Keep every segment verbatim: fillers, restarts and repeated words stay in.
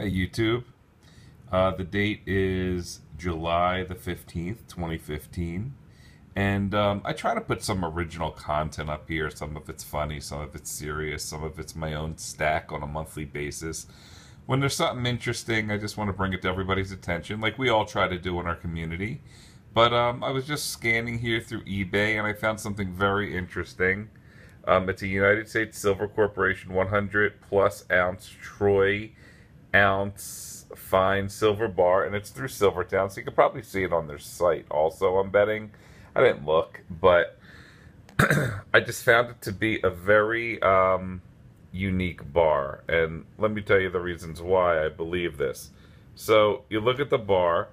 Hey YouTube, uh, the date is July the fifteenth, twenty fifteen, and um, I try to put some original content up here. Some of it's funny, some of it's serious, some of it's my own stack on a monthly basis. When there's something interesting, I just want to bring it to everybody's attention, like we all try to do in our community. But um, I was just scanning here through eBay, and I found something very interesting. Um, it's a United States Silver Corporation one hundred plus ounce Troy ounce fine silver bar, and it's through Silvertown, so you could probably see it on their site also, I'm betting. I didn't look, but I just found it to be a very um, unique bar, and let me tell you the reasons why I believe this. So you look at the bar,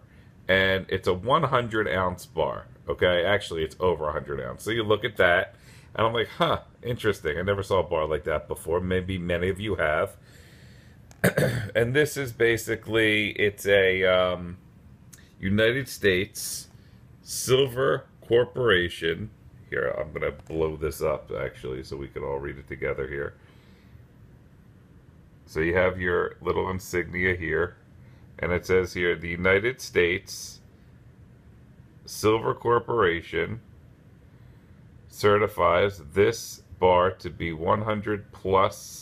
and it's a one hundred ounce bar, okay? Actually, it's over one hundred ounce, so you look at that, and I'm like, huh, interesting. I never saw a bar like that before. Maybe many of you have. And this is basically, it's a um, United States Silver Corporation. Here, I'm going to blow this up, actually, so we can all read it together here. So you have your little insignia here. And it says here, the United States Silver Corporation certifies this bar to be one hundred plus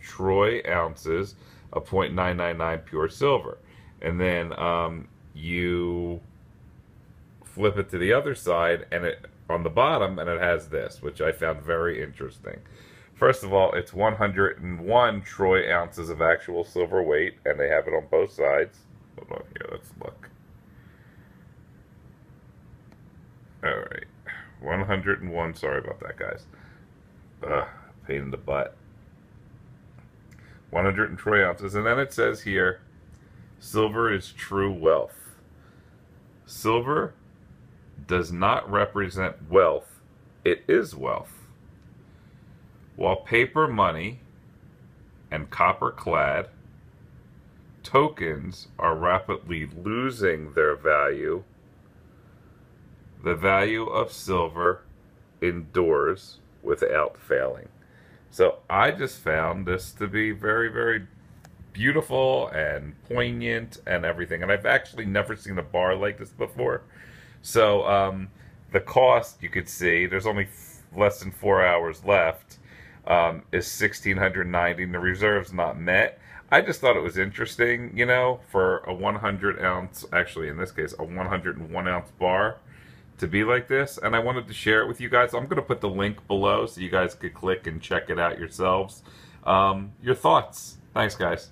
troy ounces of point nine nine nine pure silver. And then um, you flip it to the other side, and it on the bottom, and it has this, which I found very interesting. First of all, it's one hundred one troy ounces of actual silver weight, and they have it on both sides. Hold on here, let's look. All right, one hundred one, sorry about that, guys. Ugh, pain in the butt. one hundred troy ounces, and then it says here, silver is true wealth. Silver does not represent wealth, it is wealth. While paper money and copper-clad tokens are rapidly losing their value, the value of silver endures without failing. So I just found this to be very, very beautiful and poignant and everything. And I've actually never seen a bar like this before. So um, the cost, you could see, there's only f less than four hours left, um, is sixteen ninety, and the reserve's not met. I just thought it was interesting, you know, for a one hundred ounce, actually in this case, a one hundred one ounce bar to be like this, and I wanted to share it with you guys. I'm going to put the link below so you guys could click and check it out yourselves. Um, your thoughts. Thanks, guys.